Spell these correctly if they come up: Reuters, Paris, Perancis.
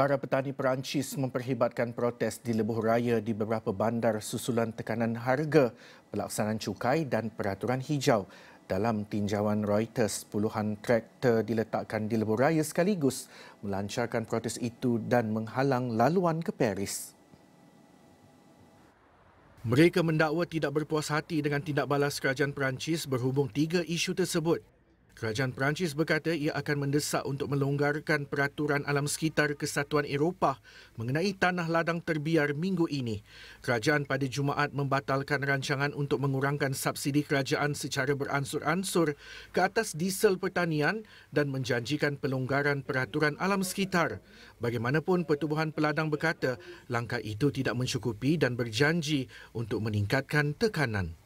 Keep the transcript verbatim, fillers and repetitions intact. Para petani Perancis memperhibatkan protes di lebuh raya di beberapa bandar susulan tekanan harga, pelaksanaan cukai dan peraturan hijau. Dalam tinjauan Reuters, puluhan traktor diletakkan di lebuh raya sekaligus melancarkan protes itu dan menghalang laluan ke Paris. Mereka mendakwa tidak berpuas hati dengan tindak balas kerajaan Perancis berhubung tiga isu tersebut. Kerajaan Perancis berkata ia akan mendesak untuk melonggarkan peraturan alam sekitar Kesatuan Eropah mengenai tanah ladang terbiar minggu ini. Kerajaan pada Jumaat membatalkan rancangan untuk mengurangkan subsidi kerajaan secara beransur-ansur ke atas diesel pertanian dan menjanjikan pelonggaran peraturan alam sekitar. Bagaimanapun, Pertubuhan Peladang berkata langkah itu tidak mencukupi dan berjanji untuk meningkatkan tekanan.